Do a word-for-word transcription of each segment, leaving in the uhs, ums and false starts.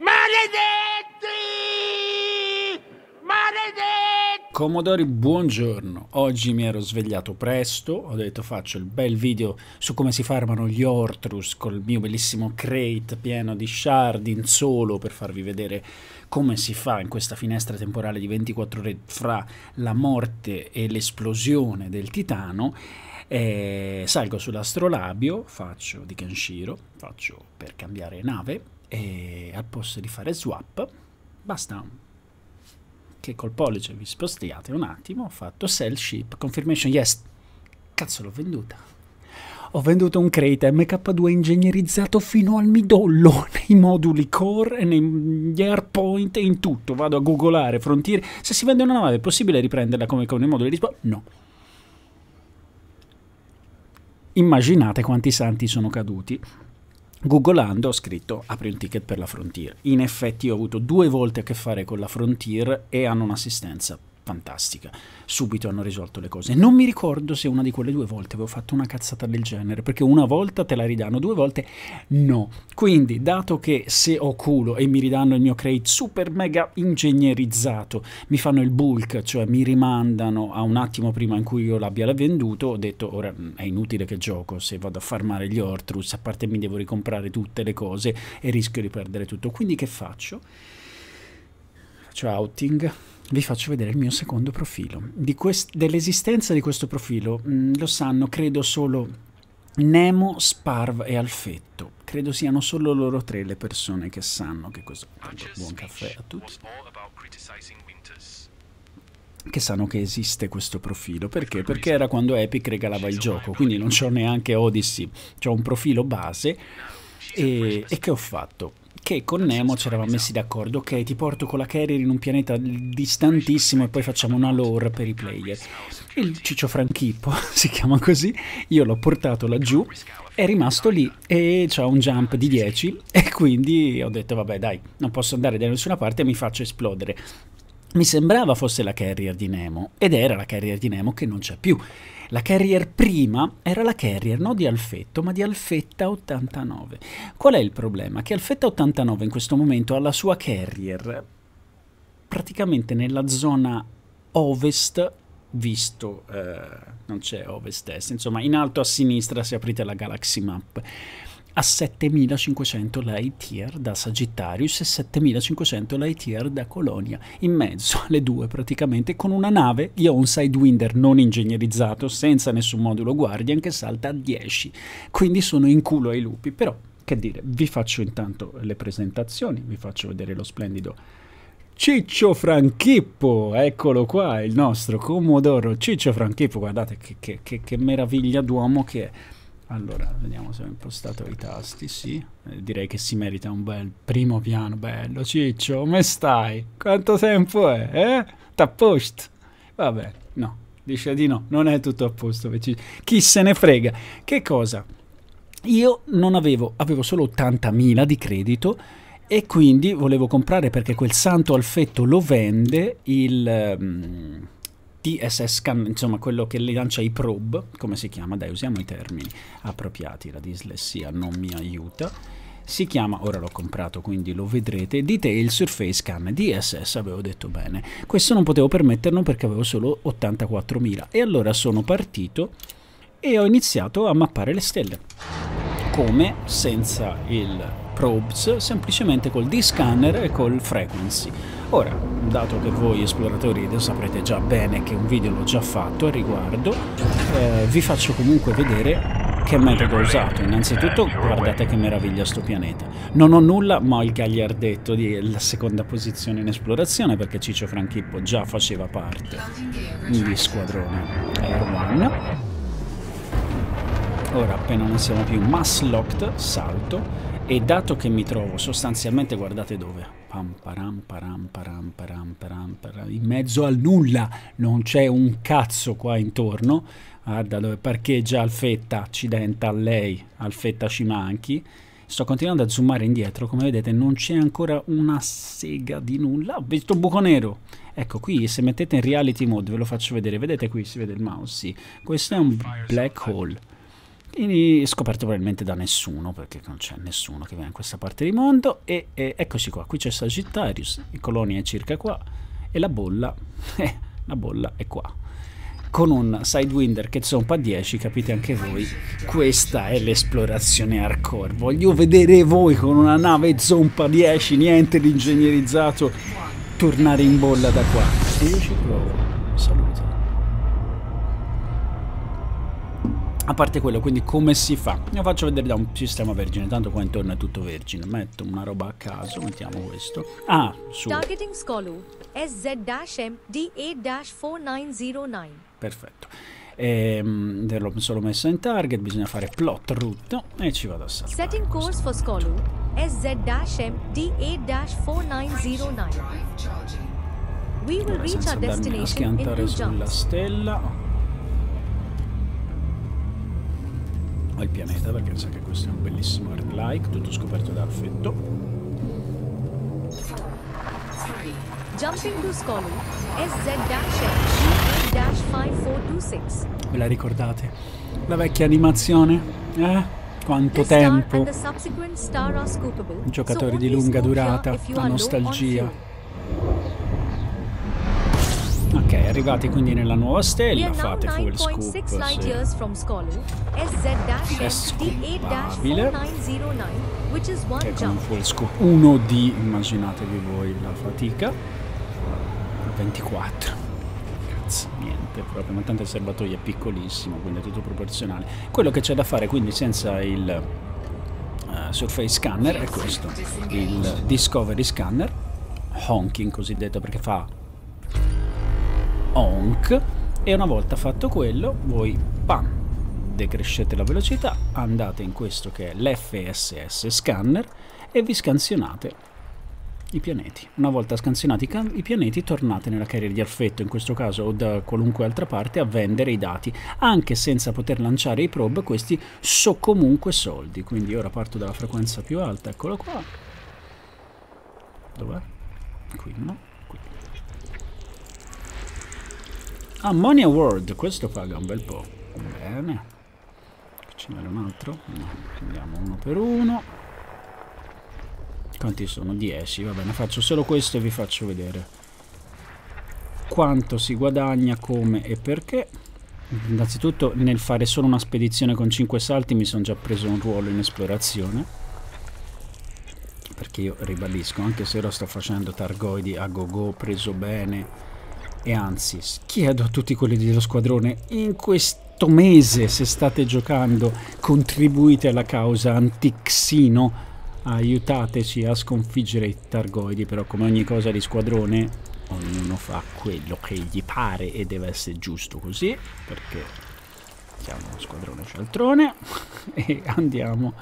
Maledetti! Maledetti! Comodori, buongiorno. Oggi mi ero svegliato presto, ho detto faccio il bel video su come si farmano gli Ortrus col mio bellissimo crate pieno di shard in solo per farvi vedere come si fa in questa finestra temporale di ventiquattro ore fra la morte e l'esplosione del Titano. Eh, salgo sull'astrolabio, faccio di Kenshiro, faccio per cambiare nave e al posto di fare swap basta che col pollice vi spostiate un attimo. Ho fatto sell ship confirmation, yes, cazzo, l'ho venduta, ho venduto un crate M K due ingegnerizzato fino al midollo nei moduli core e negli airpoint e in tutto. Vado a googolare Frontier, se si vende una nave è possibile riprenderla come con i moduli di... no. Immaginate quanti santi sono caduti. Googolando ho scritto apri un ticket per la Frontier. In effetti ho avuto due volte a che fare con la Frontier e hanno un'assistenza fantastica. Subito hanno risolto le cose. Non mi ricordo se una di quelle due volte avevo fatto una cazzata del genere, perché una volta te la ridanno, due volte no. Quindi, dato che se ho culo e mi ridanno il mio crate super mega ingegnerizzato, mi fanno il bulk, cioè mi rimandano a un attimo prima in cui io l'abbia venduto, ho detto ora è inutile che gioco se vado a farmare gli Ortrus, a parte mi devo ricomprare tutte le cose e rischio di perdere tutto. Quindi che faccio? Faccio outing. Vi faccio vedere il mio secondo profilo. Dell'esistenza di questo profilo mh, lo sanno, credo, solo Nemo, Sparv e Alfetto. Credo siano solo loro tre le persone che sanno che questo... Buon caffè a tutti. Che sanno che esiste questo profilo. Perché? Perché era quando Epic regalava il gioco, quindi non c'ho neanche Odyssey. C'ho un profilo base e, e che ho fatto? Che con Nemo ci eravamo messi d'accordo, ok, ti porto con la carrier in un pianeta distantissimo e poi facciamo una lore per i player. Il Ciccio Franchippo si chiama così, io l'ho portato laggiù, è rimasto lì e c'ha un jump di dieci e quindi ho detto vabbè dai, non posso andare da nessuna parte e mi faccio esplodere. Mi sembrava fosse la carrier di Nemo ed era la carrier di Nemo che non c'è più. La carrier prima era la carrier non di Alfetto ma di Alfetta ottantanove. Qual è il problema? Che Alfetta ottantanove in questo momento ha la sua carrier praticamente nella zona ovest, visto eh, non c'è ovest-est, insomma in alto a sinistra se aprite la Galaxy Map, a settemilacinquecento light year da Sagittarius e settemilacinquecento light year da Colonia, in mezzo alle due praticamente, con una nave. Io ho un Sidewinder non ingegnerizzato, senza nessun modulo Guardian, che salta a dieci, quindi sono in culo ai lupi. Però, che dire, vi faccio intanto le presentazioni, vi faccio vedere lo splendido Ciccio Franchippo, eccolo qua, il nostro Comodoro Ciccio Franchippo, guardate che, che, che, che meraviglia d'uomo che è. Allora, vediamo se ho impostato i tasti, sì. Eh, direi che si merita un bel primo piano, bello. Ciccio, come stai? Quanto tempo è, eh? T'ha posto? Vabbè, no, dice di no, non è tutto a posto. Chi se ne frega? Che cosa? Io non avevo, avevo solo ottantamila di credito e quindi volevo comprare, perché quel santo Alfetto lo vende, il... Um, D S S scan, insomma quello che le lancia i probe, come si chiama? Dai, usiamo i termini appropriati, la dislessia non mi aiuta. Si chiama, ora l'ho comprato quindi lo vedrete, Detail Surface Scan, D S S, avevo detto bene. Questo non potevo permetterlo perché avevo solo ottantaquattromila e allora sono partito e ho iniziato a mappare le stelle. Come? Senza il probes, semplicemente col D-scanner e col frequency. Ora, dato che voi esploratori lo saprete già bene che un video l'ho già fatto a riguardo, eh, vi faccio comunque vedere che metodo ho usato. Innanzitutto guardate che meraviglia sto pianeta. Non ho nulla, ma ho il gagliardetto della seconda posizione in esplorazione, perché Ciccio Franchippo già faceva parte di squadrone Air One. Ora appena non siamo più mass locked, salto. E dato che mi trovo sostanzialmente, guardate dove, pam, param, param, param, param, param, param, in mezzo al nulla, non c'è un cazzo qua intorno, guarda dove parcheggia Alfetta, accidenta a lei, Alfetta ci manchi. Sto continuando a zoomare indietro, come vedete non c'è ancora una sega di nulla, ho visto un buco nero. Ecco qui, se mettete in reality mode, ve lo faccio vedere, vedete qui, si vede il mouse, sì, questo è un black hole. e scoperto probabilmente da nessuno, perché non c'è nessuno che viene in questa parte di mondo. E, e eccoci qua, qui c'è Sagittarius, e Colonia è circa qua, e la bolla, eh, la bolla è qua, con un Sidewinder che zompa dieci, capite anche voi, questa è l'esplorazione hardcore. Voglio vedere voi con una nave zompa dieci, niente di ingegnerizzato, tornare in bolla da qua, e io ci provo. Saluto. A parte quello, quindi come si fa? Lo faccio vedere da un sistema vergine, tanto qua intorno è tutto vergine. Metto una roba a caso, mettiamo questo. Ah, su. Targeting Scolu S Z M D eight forty-nine zero nine. Perfetto. Ehm, l'ho solo messa in target, bisogna fare plot route e ci vado a salvare. Setting course for Scolu S Z M D eight forty-nine zero nine. We will reach our destination in sulla stella. Il pianeta, perché sa che questo è un bellissimo Earth-like, tutto scoperto da Alfetta. Jumping to Scolu S Z M D eight five four two six. Ve la ricordate? La vecchia animazione? Eh? Quanto tempo! Giocatori di lunga durata, la nostalgia. Ok, arrivati quindi nella nuova stella, fate full scoop se è scoopabile, che con un full scoop uno D, immaginatevi voi la fatica, ventiquattro, cazzo, niente proprio, ma tanto il serbatoio è piccolissimo, quindi è tutto proporzionale. Quello che c'è da fare quindi senza il uh, surface scanner è questo, il discovery scanner, honking cosiddetto, perché fa honk, e una volta fatto quello voi pam, decrescete la velocità, andate in questo che è l'F S S scanner e vi scansionate i pianeti. Una volta scansionati i pianeti tornate nella carriera di Alfetta, in questo caso, o da qualunque altra parte, a vendere i dati, anche senza poter lanciare i probe, questi so comunque soldi. Quindi ora parto dalla frequenza più alta, eccolo qua, dov'è? Qui no? Ammonia World, questo paga un bel po'. Bene. Ce n'è un altro? No, prendiamo uno per uno. Quanti sono? dieci. Va bene, faccio solo questo e vi faccio vedere quanto si guadagna, come e perché. Innanzitutto, nel fare solo una spedizione con cinque salti mi sono già preso un ruolo in esplorazione, perché io ribadisco, anche se ora sto facendo targoidi a go-go, preso bene. E anzi, chiedo a tutti quelli dello squadrone, in questo mese, se state giocando, contribuite alla causa Antixino, aiutateci a sconfiggere i targoidi. Però come ogni cosa di squadrone, ognuno fa quello che gli pare e deve essere giusto così, perché siamo uno squadrone cialtrone. E andiamo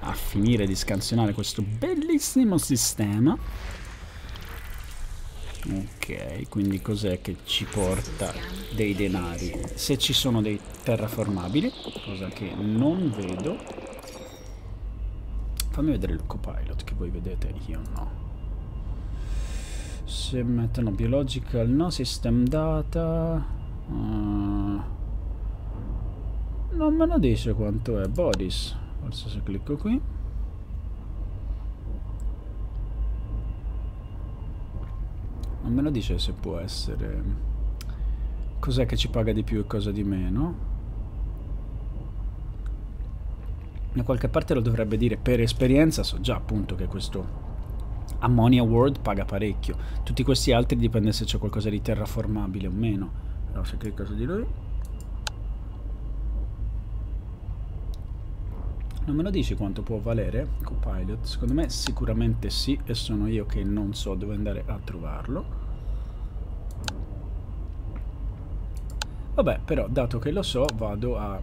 a finire di scansionare questo bellissimo sistema. Ok, quindi cos'è che ci porta dei denari? Se ci sono dei terraformabili, cosa che non vedo. Fammi vedere il copilot che voi vedete, io no. Se mettono biological, no, system data. Uh, non me lo dice quanto è, bodies. Forse se clicco qui. Non me lo dice se può essere... Cos'è che ci paga di più e cosa di meno? Da qualche parte lo dovrebbe dire, per esperienza so già appunto che questo Ammonia World paga parecchio. Tutti questi altri dipende se c'è qualcosa di terraformabile o meno. Allora se clicco su di lui... Non me lo dici quanto può valere Copilot? Secondo me sicuramente sì, e sono io che non so dove andare a trovarlo. Vabbè, però dato che lo so vado a...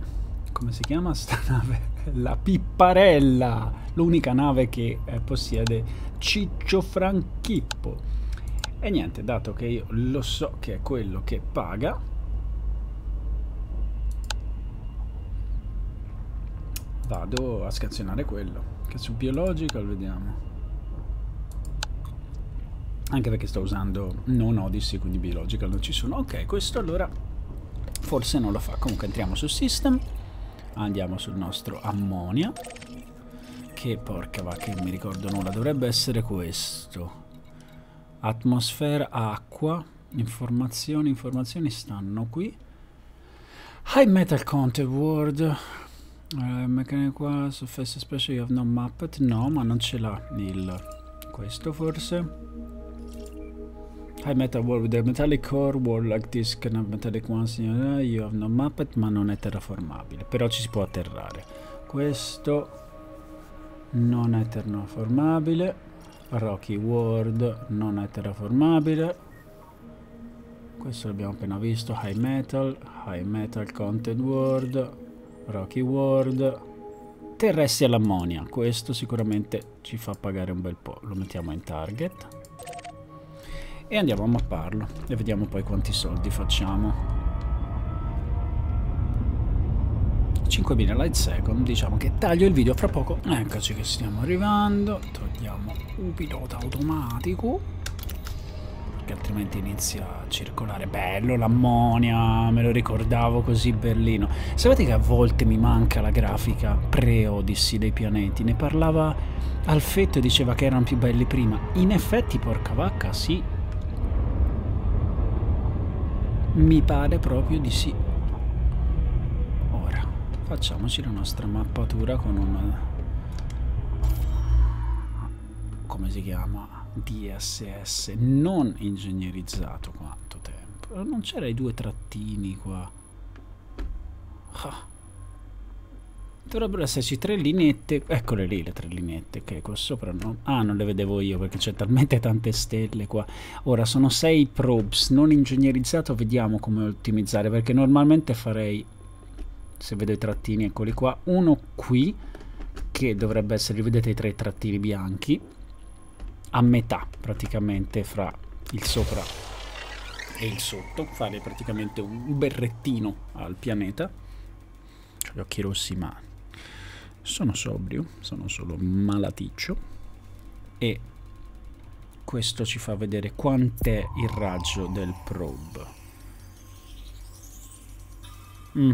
come si chiama sta nave? La Pipparella! L'unica nave che eh, possiede Ciccio Franchippo. E niente, dato che io lo so che è quello che paga... vado a scansionare quello. Che su Biological vediamo, anche perché sto usando non Odyssey, quindi Biological non ci sono. Ok, questo allora forse non lo fa. Comunque entriamo su System, Andiamo sul nostro Ammonia, che porca vacca, non mi ricordo nulla, dovrebbe essere questo. Atmosfera, acqua, informazioni, informazioni stanno qui. High metal content world. Uh, Mechanical surface special you have no mapped. No, ma non ce l'ha il questo forse. High metal world with the metallic core world like this can have metallic ones you have no mapped, ma non è terraformabile, però ci si può atterrare. Questo non è terraformabile. Rocky World non è terraformabile. Questo l'abbiamo appena visto. High metal, high metal content world, Rocky World, Terrestri all'ammonia. Questo sicuramente ci fa pagare un bel po'. Lo mettiamo in target e andiamo a mapparlo e vediamo poi quanti soldi facciamo. cinquemila light second. Diciamo che taglio il video fra poco. Eccoci che stiamo arrivando. Togliamo un pilota automatico, perché altrimenti inizia a circolare. Bello l'ammonia, me lo ricordavo così bellino. Sapete che a volte mi manca la grafica pre-Odyssey dei pianeti? Ne parlava Alfetta e diceva che erano più belli prima. In effetti, porca vacca, sì. Mi pare proprio di sì. Ora, facciamoci la nostra mappatura con un... come si chiama? D S S non ingegnerizzato. Quanto tempo, non c'era i due trattini qua? Ah, dovrebbero esserci tre lineette, eccole lì le tre lineette che qua sopra no? Ah, non le vedevo io perché c'è talmente tante stelle qua. Ora sono sei probes non ingegnerizzato, vediamo come ottimizzare, perché normalmente farei, se vedo i trattini eccoli qua, uno qui che dovrebbe essere, vedete i tre trattini bianchi a metà praticamente fra il sopra e il sotto, fare praticamente un berrettino al pianeta. Ho gli occhi rossi ma sono sobrio, sono solo malaticcio. E questo ci fa vedere quant'è il raggio del probe. mm,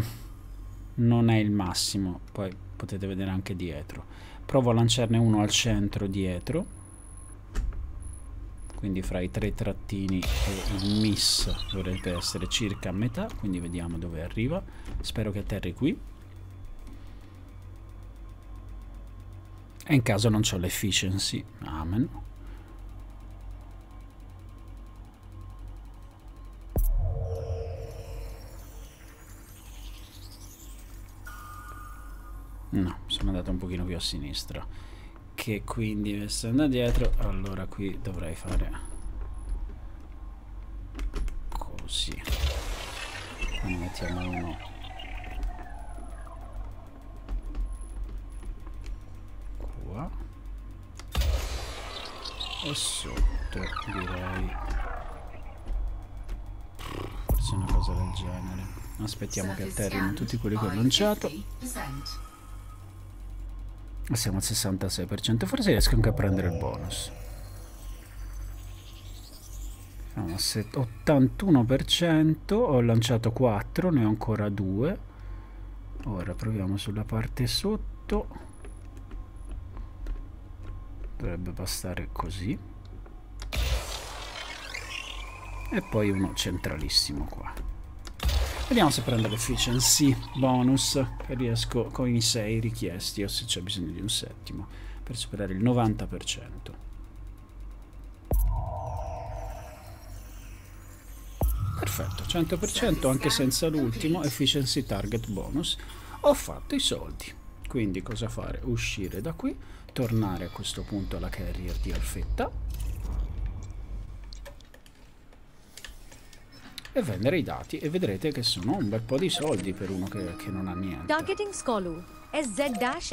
non è il massimo, poi potete vedere anche dietro. Provo a lanciarne uno al centro dietro, quindi fra i tre trattini e il miss dovrebbe essere circa a metà, quindi vediamo dove arriva. Spero che atterri qui, e in caso non c'ho l'efficiency, amen. No, sono andato un pochino più a sinistra, che quindi essendo dietro, allora qui dovrei fare così. Ne mettiamo uno qua e sotto, direi forse una cosa del genere. Aspettiamo che atterrino tutti quelli che ho lanciato. Siamo al sessantasei per cento, forse riesco anche a prendere il bonus. Siamo al ottantuno per cento, ho lanciato quattro, ne ho ancora due. Ora proviamo sulla parte sotto. Dovrebbe bastare così. E poi uno centralissimo qua. Vediamo se prendo l'efficiency bonus e riesco con i sei richiesti, o se c'è bisogno di un settimo per superare il novanta per cento. Perfetto, cento per cento anche senza l'ultimo efficiency target bonus. Ho fatto i soldi, quindi cosa fare? Uscire da qui, tornare a questo punto alla carrier di Alfetta e vendere i dati, e vedrete che sono un bel po' di soldi per uno che, che non ha niente. Targeting Scolu S Z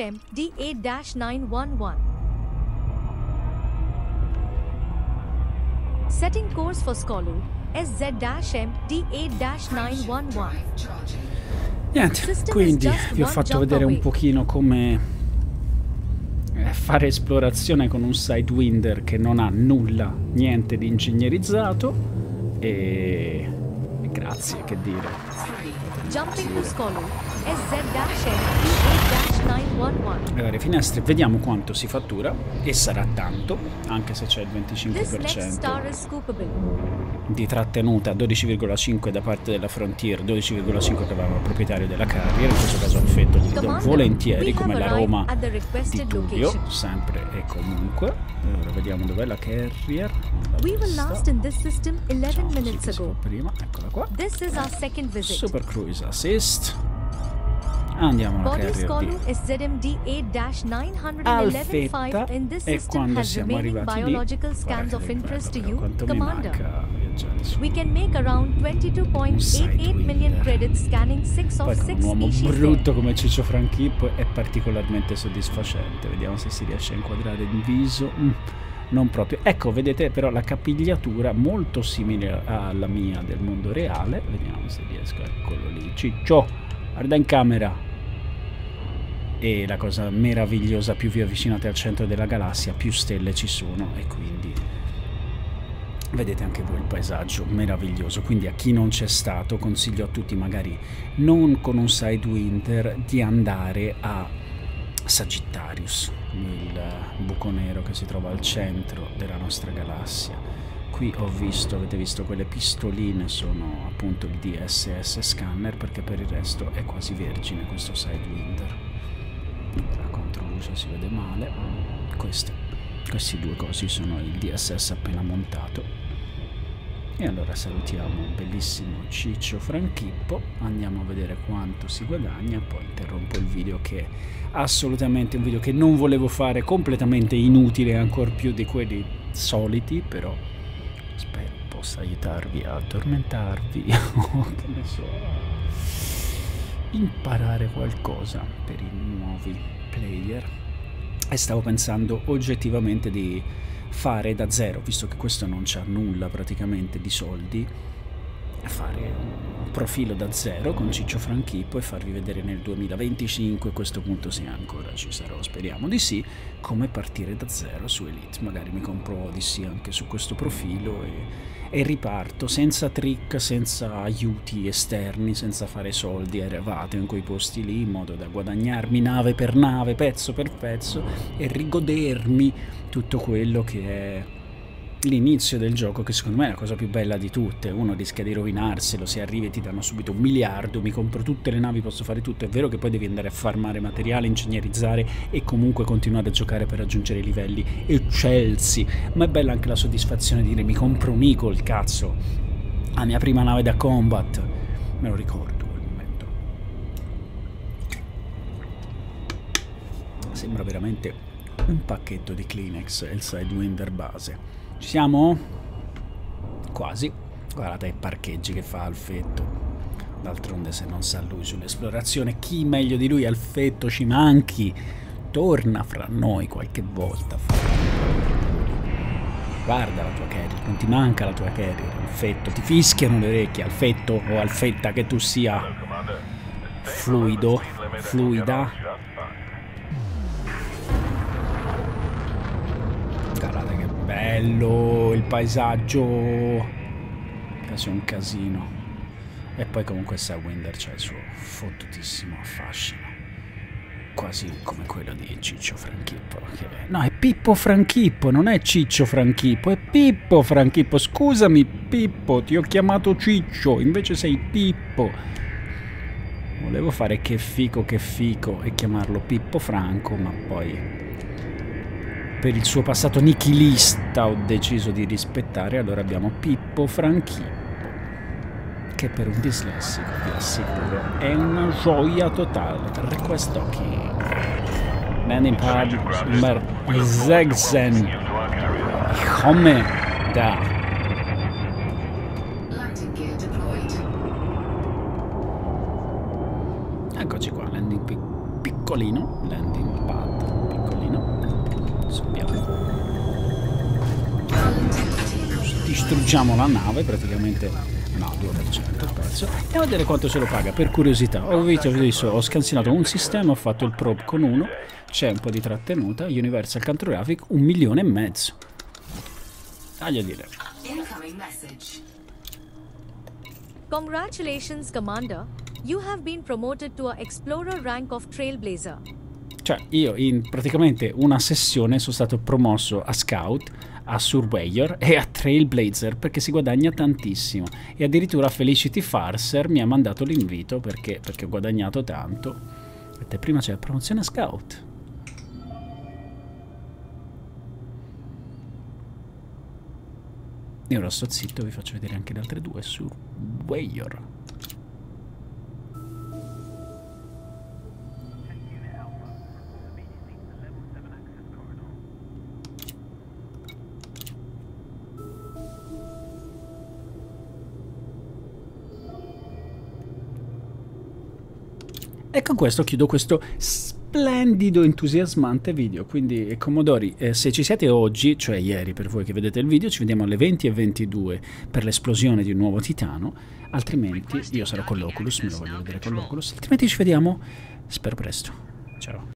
M D eight nine one one. Setting course for Scolu S Z M D eight nine one one. Niente, quindi vi ho fatto vedere un pochino come fare esplorazione con un Sidewinder che non ha nulla, niente di ingegnerizzato. E grazie, che dire, Jumping to Scolu S Z M D eight nine one one. Allora, finestre, vediamo quanto si fattura. E sarà tanto, anche se c'è il venticinque per cento di trattenuta, dodici virgola cinque da parte della Frontier, dodici virgola cinque che va al proprietario della carriera, in questo caso Alfetta, gli do volentieri, come la Roma di Tullio, sempre e comunque. Allora, vediamo dov'è la carriera. Prima, eccola qua. This is our second visit. Super Cruise Assist. Andiamo alla Scolu S Z M D eight nine one one five in this system has remaining biological scans of interest to you, Commander. We can make around twenty-two point eight eight million credits scanning six of six species. Un uomo brutto come Ciccio Franchippo è particolarmente soddisfacente. Vediamo se si riesce a inquadrare il viso. Mm. Non proprio. Ecco, vedete però la capigliatura molto simile alla mia del mondo reale. Vediamo se riesco. Eccolo lì. Ciccio, guarda in camera. E la cosa meravigliosa, più vi avvicinate al centro della galassia, più stelle ci sono, e quindi vedete anche voi il paesaggio meraviglioso. Quindi a chi non c'è stato consiglio a tutti, magari non con un Sidewinder, di andare a Sagittarius, il buco nero che si trova al centro della nostra galassia. Qui ho visto, avete visto quelle pistoline, sono appunto il D S S scanner, perché per il resto è quasi vergine questo Sidewinder. La controluce si vede male. Queste, questi due cosi sono il D S S appena montato. E allora salutiamo il bellissimo Ciccio Franchippo, andiamo a vedere quanto si guadagna, poi interrompo il video, che è assolutamente un video che non volevo fare, completamente inutile, ancor più di quelli soliti, però spero possa aiutarvi a addormentarvi o che ne so, imparare qualcosa per i nuovi player. E stavo pensando oggettivamente di fare da zero, visto che questo non c'ha nulla praticamente di soldi, fare un profilo da zero con Ciccio Franchippo e farvi vedere nel duemilaventicinque, a questo punto, se ancora ci sarò, speriamo di sì, come partire da zero su Elite. Magari mi compro Odyssey anche su questo profilo e, e riparto senza trick, senza aiuti esterni, senza fare soldi erevate in quei posti lì, in modo da guadagnarmi nave per nave, pezzo per pezzo, e rigodermi tutto quello che è l'inizio del gioco, che secondo me è la cosa più bella di tutte. Uno rischia di rovinarselo, se arrivi e ti danno subito un miliardo, mi compro tutte le navi, posso fare tutto. È vero che poi devi andare a farmare materiale, ingegnerizzare e comunque continuare a giocare per raggiungere livelli eccelsi, ma è bella anche la soddisfazione di dire mi compro un Eagle, cazzo, la mia prima nave da combat, me lo ricordo quel momento, sembra veramente un pacchetto di Kleenex e il Sidewinder base. Ci siamo? Quasi. Guardate i parcheggi che fa Alfetto. D'altronde, se non sa lui sull'esplorazione, chi meglio di lui? Alfetto, ci manchi. Torna fra noi qualche volta. Guarda la tua carriera, non ti manca la tua carriera, Alfetto. Ti fischiano le orecchie, Alfetto o Alfetta che tu sia. Fluido, fluida. Guardate che bello il paesaggio, quasi un casino. E poi comunque Sidewinder c'ha il suo fottutissimo affascino, quasi come quello di Ciccio Franchippo, che... no, è Pippo Franchippo, non è Ciccio Franchippo, è Pippo Franchippo. Scusami Pippo, ti ho chiamato Ciccio, invece sei Pippo. Volevo fare che fico che fico e chiamarlo Pippo Franco, ma poi per il suo passato nichilista ho deciso di rispettare. Allora abbiamo Pippo Franchippo, che per un dislessico, vi assicuro, è una gioia totale. Request docking. Landing pad number sechsen. Come da. Eccoci qua, landing pic piccolino, landing pad. Distruggiamo la nave praticamente, no, due per cento penso, e a vedere quanto se lo paga, per curiosità. Ho visto, ho scansinato un sistema, ho fatto il probe con uno, c'è un po' di trattenuta. Universal Cartographic, un milione e mezzo, taglio a dire. Congratulations Commander, You have been promoted to a explorer rank of trailblazer. Cioè, io in praticamente una sessione sono stato promosso a scout, a surveyor e a trailblazer, perché si guadagna tantissimo. E addirittura Felicity Farser mi ha mandato l'invito perché, perché ho guadagnato tanto. Aspetta, prima c'è la promozione a scout. Io ora sto zitto, vi faccio vedere anche le altre due. Surveyor. E con questo chiudo questo splendido, entusiasmante video. Quindi, Comodori, eh, se ci siete oggi, cioè ieri per voi che vedete il video, ci vediamo alle venti e ventidue per l'esplosione di un nuovo Titano. Altrimenti, io sarò con l'Oculus, me lo voglio vedere con l'Oculus. Altrimenti ci vediamo, spero presto. Ciao.